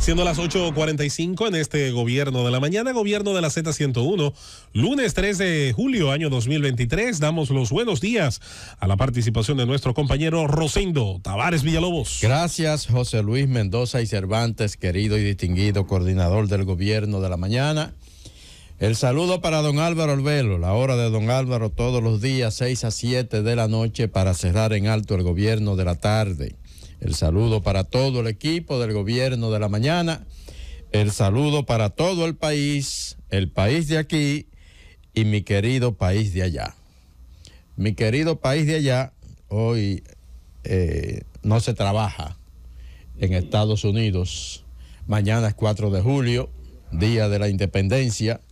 Siendo las 8:45 en este Gobierno de la Mañana, Gobierno de la Z101, lunes 3 de julio, año 2023, damos los buenos días a la participación de nuestro compañero Rosindo Tavares Villalobos. Gracias, José Luis Mendoza y Cervantes, querido y distinguido coordinador del Gobierno de la Mañana. El saludo para don Álvaro Albelo, la hora de don Álvaro todos los días, 6 a 7 de la noche, para cerrar en alto el Gobierno de la tarde. El saludo para todo el equipo del Gobierno de la Mañana, el saludo para todo el país de aquí y mi querido país de allá. Mi querido país de allá, hoy no se trabaja en Estados Unidos. Mañana es 4 de julio, Día de la Independencia,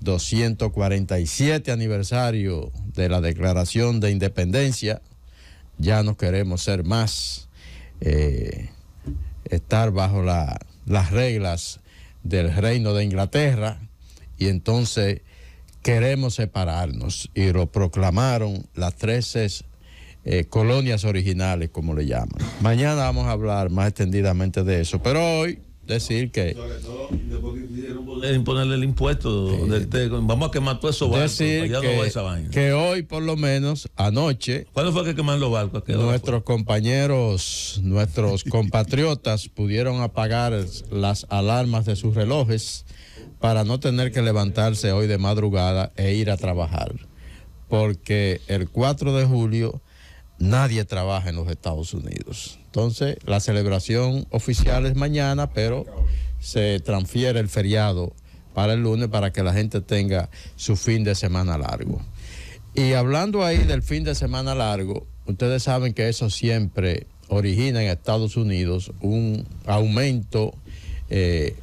247 aniversario de la Declaración de Independencia. Ya no queremos ser más. Estar bajo las reglas del Reino de Inglaterra, y entonces queremos separarnos, y lo proclamaron las 13 colonias originales, como le llaman. Mañana vamos a hablar más extendidamente de eso, pero hoy decir que sobre todo, después que quisieron imponerle el impuesto vamos a quemar todo eso barcos, decir que hoy por lo menos anoche, ¿cuándo fue que quemaron los barcos? Nuestros compañeros, nuestros compatriotas pudieron apagar las alarmas de sus relojes para no tener que levantarse hoy de madrugada e ir a trabajar, porque el 4 de julio nadie trabaja en los Estados Unidos. Entonces, la celebración oficial es mañana, pero se transfiere el feriado para el lunes para que la gente tenga su fin de semana largo. Y hablando ahí del fin de semana largo, ustedes saben que eso siempre origina en Estados Unidos un aumento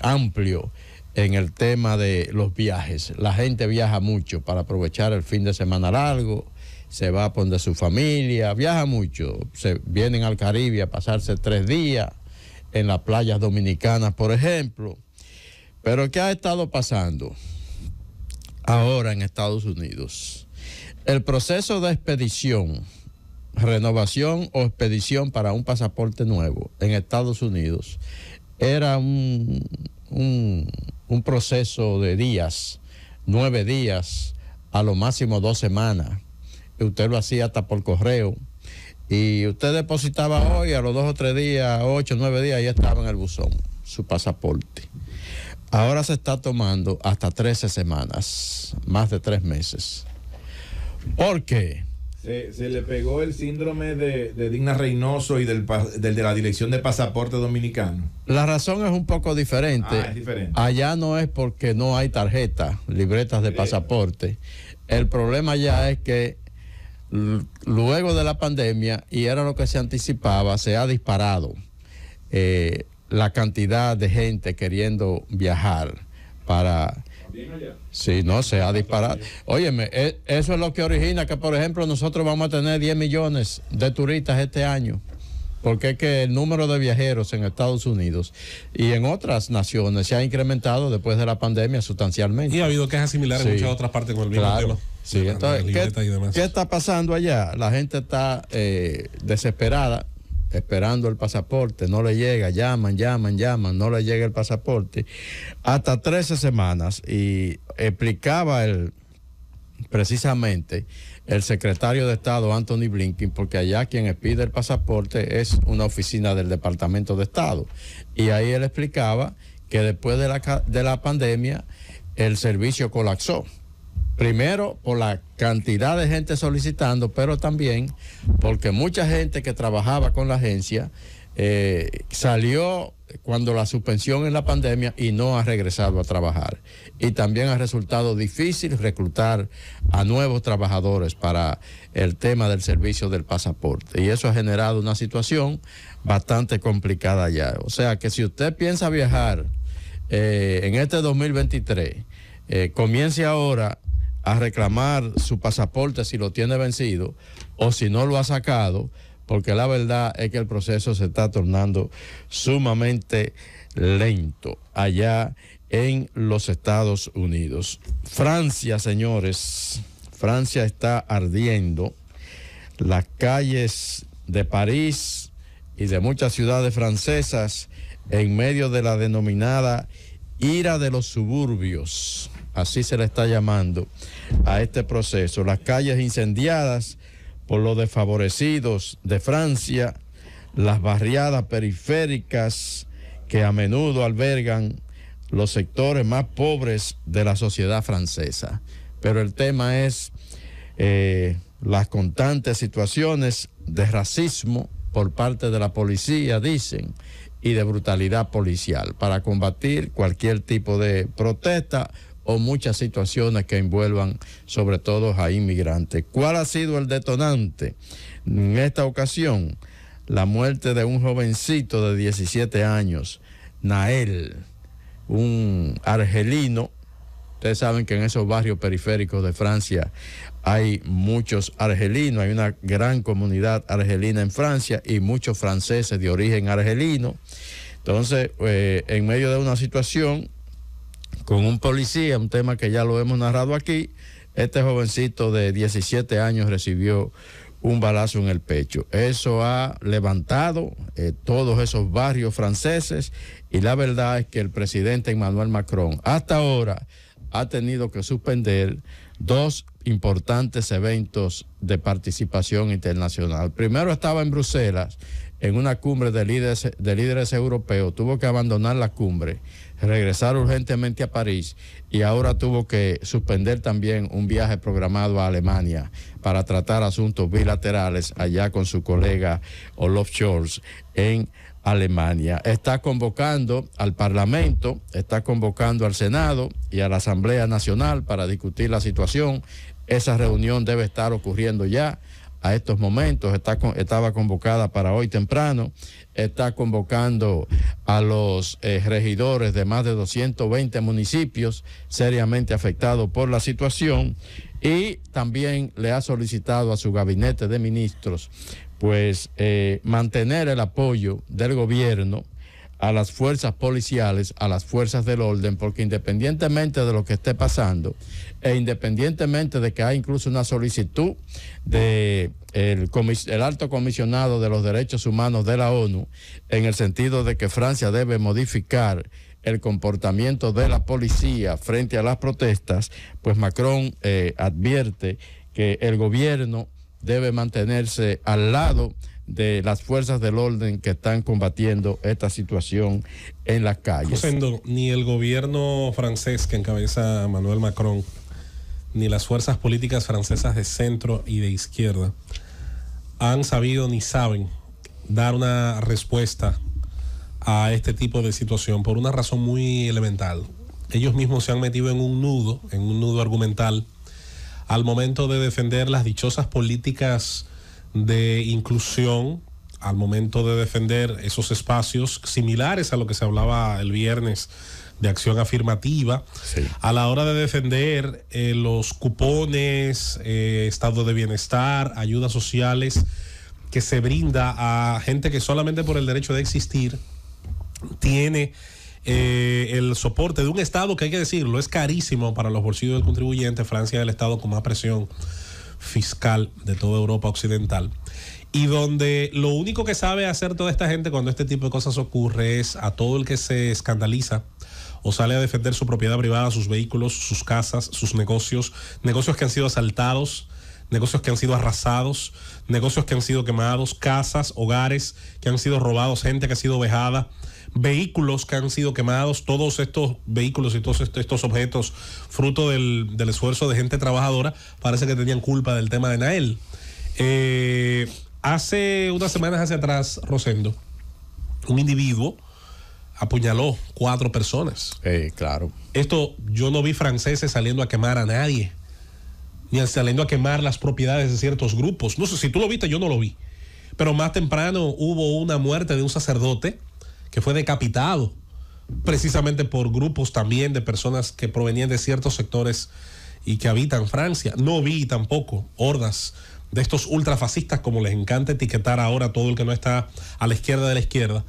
amplio en el tema de los viajes. La gente viaja mucho para aprovechar el fin de semana largo. Se va a poner su familia, viaja mucho, se vienen al Caribe a pasarse 3 días en las playas dominicanas, por ejemplo. Pero ¿qué ha estado pasando ahora en Estados Unidos? El proceso de expedición, renovación o expedición para un pasaporte nuevo en Estados Unidos era un proceso de días, 9 días, a lo máximo 2 semanas. Usted lo hacía hasta por correo, y usted depositaba hoy, a los 2 o 3 días, 8 o 9 días, ya estaba en el buzón su pasaporte. Ahora se está tomando hasta 13 semanas, más de 3 meses. ¿Por qué? Se le pegó el síndrome de Digna Reynoso y del de la Dirección de Pasaporte Dominicano. La razón es un poco diferente. Ah, es diferente. Allá no es porque no hay tarjetas, libretas de pasaporte. El problema ya es que luego de la pandemia, y era lo que se anticipaba, se ha disparado la cantidad de gente queriendo viajar para... Sí, no, se ha disparado. Óyeme, eso es lo que origina que, por ejemplo, nosotros vamos a tener 10 millones de turistas este año, porque es que el número de viajeros en Estados Unidos y en otras naciones se ha incrementado después de la pandemia sustancialmente. Y ha habido quejas similares en muchas otras partes con el mismo tema. Sí, entonces, ¿qué está pasando allá? La gente está desesperada, esperando el pasaporte, no le llega, llaman, no le llega el pasaporte. Hasta 13 semanas, y explicaba precisamente el secretario de Estado, Anthony Blinken, porque allá quien expide el pasaporte es una oficina del Departamento de Estado. Y ahí él explicaba que después de la pandemia el servicio colapsó. Primero, por la cantidad de gente solicitando, pero también porque mucha gente que trabajaba con la agencia salió cuando la suspensión en la pandemia y no ha regresado a trabajar. Y también ha resultado difícil reclutar a nuevos trabajadores para el tema del servicio del pasaporte. Y eso ha generado una situación bastante complicada allá. O sea que si usted piensa viajar en este 2023, comience ahora a reclamar su pasaporte si lo tiene vencido o si no lo ha sacado, porque la verdad es que el proceso se está tornando sumamente lento allá en los Estados Unidos. Francia, señores, Francia está ardiendo. Las calles de París y de muchas ciudades francesas en medio de la denominada ira de los suburbios, así se le está llamando a este proceso. Las calles incendiadas por los desfavorecidos de Francia, las barriadas periféricas que a menudo albergan los sectores más pobres de la sociedad francesa. Pero el tema es las constantes situaciones de racismo por parte de la policía, dicen, y de brutalidad policial para combatir cualquier tipo de protesta o muchas situaciones que envuelvan sobre todo a inmigrantes. ¿Cuál ha sido el detonante? En esta ocasión, la muerte de un jovencito de 17 años, Nahel, un argelino. Ustedes saben que en esos barrios periféricos de Francia hay muchos argelinos, hay una gran comunidad argelina en Francia y muchos franceses de origen argelino. Entonces, en medio de una situación con un policía, un tema que ya lo hemos narrado aquí, este jovencito de 17 años recibió un balazo en el pecho. Eso ha levantado todos esos barrios franceses, y la verdad es que el presidente Emmanuel Macron hasta ahora ha tenido que suspender dos importantes eventos de participación internacional. Primero, estaba en Bruselas en una cumbre de líderes europeos, tuvo que abandonar la cumbre, regresar urgentemente a París, y ahora tuvo que suspender también un viaje programado a Alemania para tratar asuntos bilaterales allá con su colega Olof Scholz en Alemania. Está convocando al Parlamento, está convocando al Senado y a la Asamblea Nacional para discutir la situación. Esa reunión debe estar ocurriendo ya a estos momentos. Estaba convocada para hoy temprano. Está convocando a los regidores de más de 220 municipios seriamente afectados por la situación, y también le ha solicitado a su gabinete de ministros pues mantener el apoyo del gobierno a las fuerzas policiales, a las fuerzas del orden, porque independientemente de lo que esté pasando, e independientemente de que hay incluso una solicitud del alto comisionado de los derechos humanos de la ONU, en el sentido de que Francia debe modificar el comportamiento de la policía frente a las protestas, pues Macron advierte que el gobierno debe mantenerse al lado de las fuerzas del orden que están combatiendo esta situación en las calles. Josendo, ni el gobierno francés que encabeza Manuel Macron, ni las fuerzas políticas francesas de centro y de izquierda han sabido ni saben dar una respuesta a este tipo de situación por una razón muy elemental. Ellos mismos se han metido en un nudo argumental al momento de defender las dichosas políticas de inclusión, al momento de defender esos espacios similares a lo que se hablaba el viernes de acción afirmativa, sí, a la hora de defender los cupones, estado de bienestar, ayudas sociales que se brinda a gente que solamente por el derecho de existir tiene el soporte de un Estado que, hay que decirlo, es carísimo para los bolsillos del contribuyente. Francia es el Estado con más presión fiscal de toda Europa occidental, y donde lo único que sabe hacer toda esta gente cuando este tipo de cosas ocurre es a todo el que se escandaliza o sale a defender su propiedad privada, sus vehículos, sus casas, sus negocios, negocios que han sido asaltados, negocios que han sido arrasados, negocios que han sido quemados, casas, hogares que han sido robados, gente que ha sido vejada, vehículos que han sido quemados. Todos estos vehículos y todos estos objetos, fruto del esfuerzo de gente trabajadora, parece que tenían culpa del tema de Nahel. Hace unas semanas hacia atrás, Rosendo, un individuo apuñaló 4 personas. Claro. Esto, yo no vi franceses saliendo a quemar a nadie, ni saliendo a quemar las propiedades de ciertos grupos. No sé si tú lo viste, yo no lo vi. Pero más temprano hubo una muerte de un sacerdote que fue decapitado precisamente por grupos también de personas que provenían de ciertos sectores y que habitan Francia. No vi tampoco hordas de estos ultrafascistas, como les encanta etiquetar ahora a todo el que no está a la izquierda de la izquierda,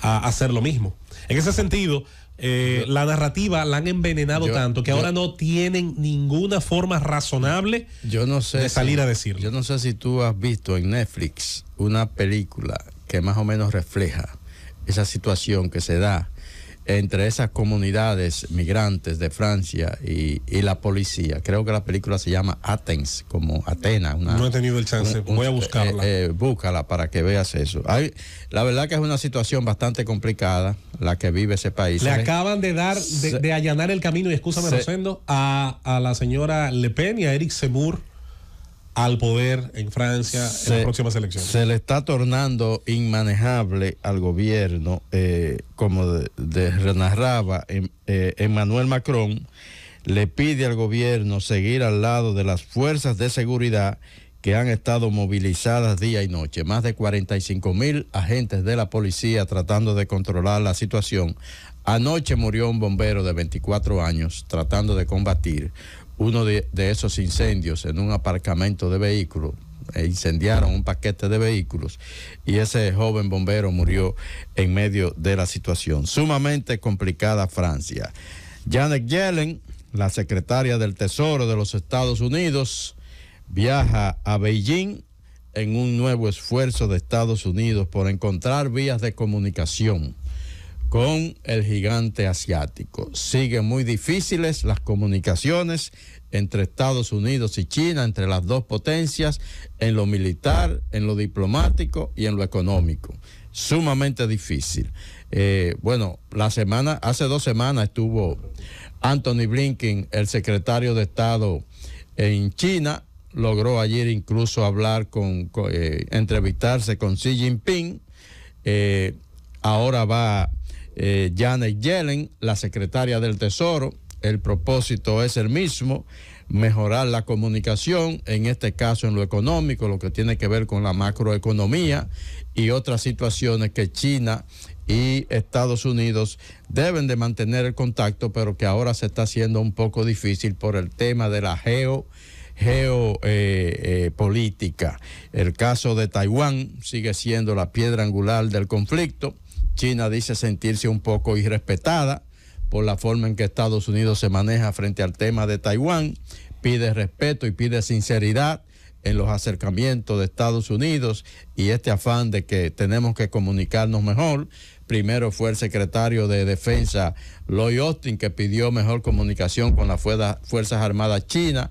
a hacer lo mismo. En ese sentido, la narrativa la han envenenado tanto que ahora no tienen ninguna forma razonable de salir a decirlo. Yo no sé si tú has visto en Netflix una película que más o menos refleja esa situación que se da entre esas comunidades migrantes de Francia y la policía. Creo que la película se llama Athens, como Atena. No he tenido el chance, voy a buscarla. Búscala para que veas eso. La verdad que es una situación bastante complicada la que vive ese país. Le acaban de dar, de allanar el camino, y excúsame Rosendo, a la señora Le Pen y a Eric Zemmour al poder en Francia en las próximas elecciones. Se le está tornando inmanejable al gobierno, como narraba Emmanuel Macron, le pide al gobierno seguir al lado de las fuerzas de seguridad que han estado movilizadas día y noche. Más de 45.000 agentes de la policía tratando de controlar la situación. Anoche murió un bombero de 24 años tratando de combatir uno de esos incendios en un aparcamiento de vehículos. Incendiaron un paquete de vehículos y ese joven bombero murió en medio de la situación. Sumamente complicada Francia. Janet Yellen, la secretaria del Tesoro de los Estados Unidos, viaja a Beijing en un nuevo esfuerzo de Estados Unidos por encontrar vías de comunicación con el gigante asiático. Siguen muy difíciles las comunicaciones entre Estados Unidos y China, entre las dos potencias, en lo militar, en lo diplomático y en lo económico. Sumamente difícil. Bueno, hace 2 semanas estuvo Anthony Blinken, el secretario de Estado en China. Logró ayer incluso hablar entrevistarse con Xi Jinping. Ahora va Janet Yellen, la secretaria del Tesoro. El propósito es el mismo, mejorar la comunicación, en este caso en lo económico, lo que tiene que ver con la macroeconomía y otras situaciones que China y Estados Unidos deben de mantener el contacto, pero que ahora se está haciendo un poco difícil por el tema de la geopolítica. El caso de Taiwán sigue siendo la piedra angular del conflicto. China dice sentirse un poco irrespetada por la forma en que Estados Unidos se maneja frente al tema de Taiwán. Pide respeto y pide sinceridad en los acercamientos de Estados Unidos y este afán de que tenemos que comunicarnos mejor. Primero fue el secretario de Defensa, Lloyd Austin, que pidió mejor comunicación con las Fuerzas Armadas Chinas.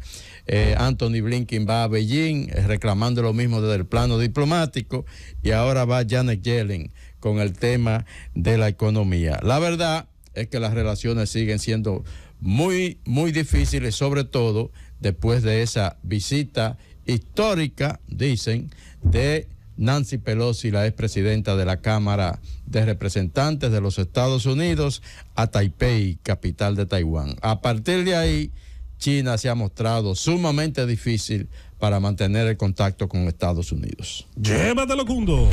Anthony Blinken va a Beijing reclamando lo mismo desde el plano diplomático, y ahora va Janet Yellen con el tema de la economía. La verdad es que las relaciones siguen siendo muy, muy difíciles, sobre todo después de esa visita histórica, dicen, de Nancy Pelosi, la expresidenta de la Cámara de Representantes de los Estados Unidos, a Taipei, capital de Taiwán. A partir de ahí, China se ha mostrado sumamente difícil para mantener el contacto con Estados Unidos. ¡Llévatelo, Cundo!